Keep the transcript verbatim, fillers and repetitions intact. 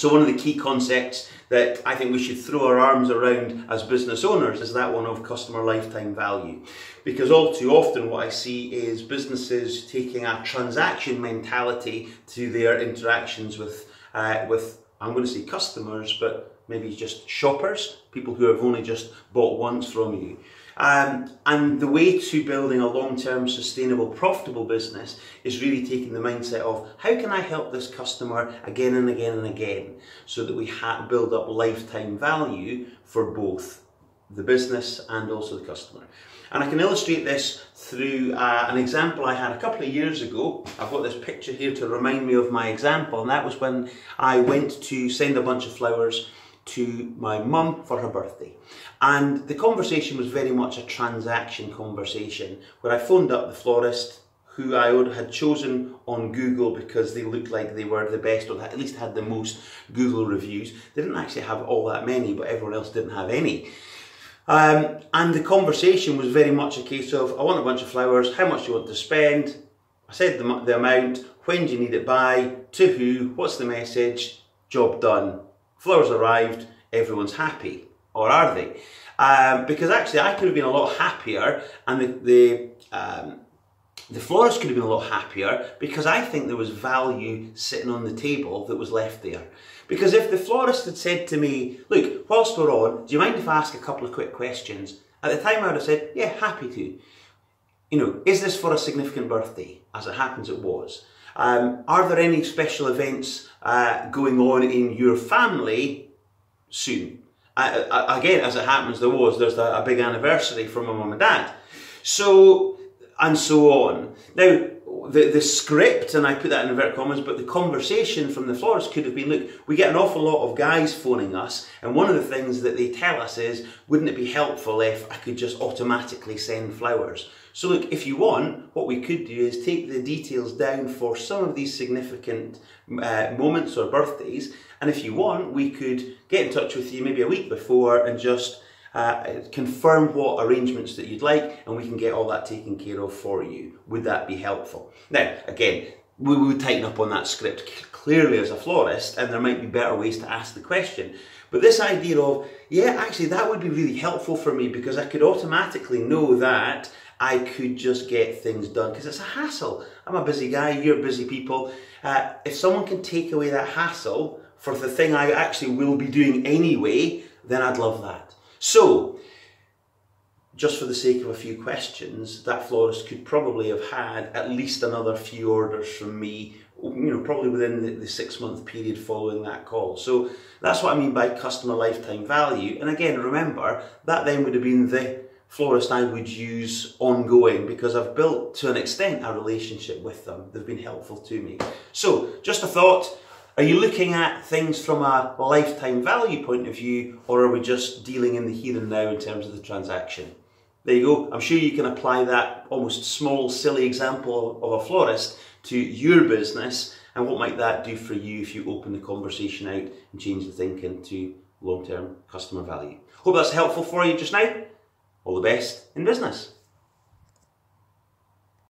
So one of the key concepts that I think we should throw our arms around as business owners is that one of customer lifetime value. Because all too often what I see is businesses taking a transaction mentality to their interactions with, uh, with I'm going to say customers, but maybe just shoppers, people who have only just bought once from you. Um, and the way to building a long-term, sustainable, profitable business is really taking the mindset of how can I help this customer again and again and again, so that we ha build up lifetime value for both the business and also the customer. And I can illustrate this through uh, an example I had a couple of years ago. I've got this picture here to remind me of my example, and that was when I went to send a bunch of flowers to my mum for her birthday. And the conversation was very much a transaction conversation, where I phoned up the florist who I had chosen on Google because they looked like they were the best, or at least had the most Google reviews. They didn't actually have all that many, but everyone else didn't have any. Um, and the conversation was very much a case of, I want a bunch of flowers, how much do you want to spend? I said the, the amount, when do you need it by, to who, what's the message, job done. Flowers arrived, everyone's happy, or are they? Um, because actually I could have been a lot happier, and the, the, um, the florist could have been a lot happier, because I think there was value sitting on the table that was left there. Because if the florist had said to me, look, whilst we're on, do you mind if I ask a couple of quick questions? At the time I would have said, yeah, happy to. You know, is this for a significant birthday? As it happens, it was. Um, are there any special events uh, going on in your family soon? I, I, again, as it happens, there was. There's a, a big anniversary from my mum and dad. So, and so on. Now, the, the script, and I put that in inverted commas, but the conversation from the florist could have been, look, we get an awful lot of guys phoning us, and one of the things that they tell us is, wouldn't it be helpful if I could just automatically send flowers? So look, if you want, what we could do is take the details down for some of these significant uh, moments or birthdays, and if you want, we could get in touch with you maybe a week before and just uh, confirm what arrangements that you'd like, and we can get all that taken care of for you. Would that be helpful? Now, again, we would tighten up on that script clearly as a florist, and there might be better ways to ask the question. But this idea of, yeah, actually that would be really helpful for me, because I could automatically know that I could just get things done, because it's a hassle. I'm a busy guy, you're busy people. Uh, if someone can take away that hassle for the thing I actually will be doing anyway, then I'd love that. So, just for the sake of a few questions, that florist could probably have had at least another few orders from me, you know, probably within the, the six month period following that call. So that's what I mean by customer lifetime value. And again, remember, that then would have been the florist I would use ongoing, because I've built to an extent a relationship with them. They've been helpful to me. So just a thought, are you looking at things from a lifetime value point of view, or are we just dealing in the here and now in terms of the transaction? There you go. I'm sure you can apply that almost small, silly example of a florist to your business, and what might that do for you if you open the conversation out and change the thinking to long-term customer value. Hope that's helpful for you just now. All the best in business.